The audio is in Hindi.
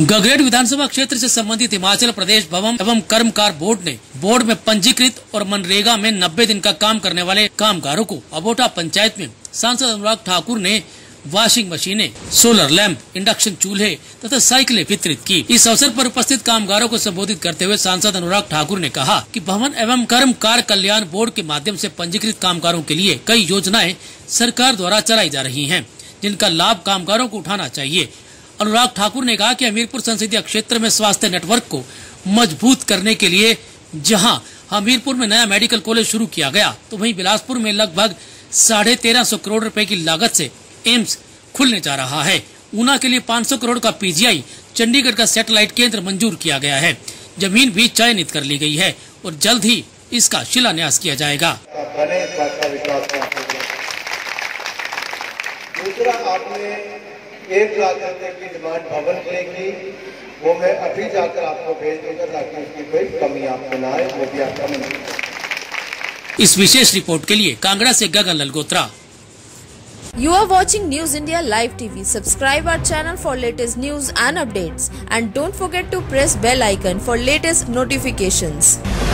गगरेट विधानसभा क्षेत्र से संबंधित हिमाचल प्रदेश भवन एवं कर्मकार बोर्ड ने बोर्ड में पंजीकृत और मनरेगा में 90 दिन का काम करने वाले कामगारों को अबोटा पंचायत में सांसद अनुराग ठाकुर ने वॉशिंग मशीनें, सोलर लैंप, इंडक्शन चूल्हे तथा साइकिलें वितरित की। इस अवसर पर उपस्थित कामगारों को संबोधित करते हुए सांसद अनुराग ठाकुर ने कहा कि भवन एवं कर्मकार कल्याण बोर्ड के माध्यम से पंजीकृत कामगारों के लिए कई योजनाएं सरकार द्वारा चलाई जा रही हैं, जिनका लाभ कामगारों को उठाना चाहिए। अनुराग ठाकुर ने कहा कि हमीरपुर संसदीय क्षेत्र में स्वास्थ्य नेटवर्क को मजबूत करने के लिए जहां हमीरपुर में नया मेडिकल कॉलेज शुरू किया गया, तो वहीं बिलासपुर में लगभग 13.5 करोड़ रुपए की लागत से एम्स खुलने जा रहा है। ऊना के लिए 500 करोड़ का पीजीआई चंडीगढ़ का सैटेलाइट केंद्र मंजूर किया गया है। जमीन भी चयनित कर ली गई है और जल्द ही इसका शिलान्यास किया जाएगा। एक लाख रुपए की डिमांड भवन के लिए की, वो मैं अभी जाकर आपको भेज दूंगा ताकि उसकी कोई कमी आपको ना आए, वो भी आपका मिले। इस विशेष रिपोर्ट के लिए कांगड़ा से गगन ललगोत्रा। You are watching News India Live TV. Subscribe our channel for latest news and updates, and don't forget to press bell icon for latest notifications.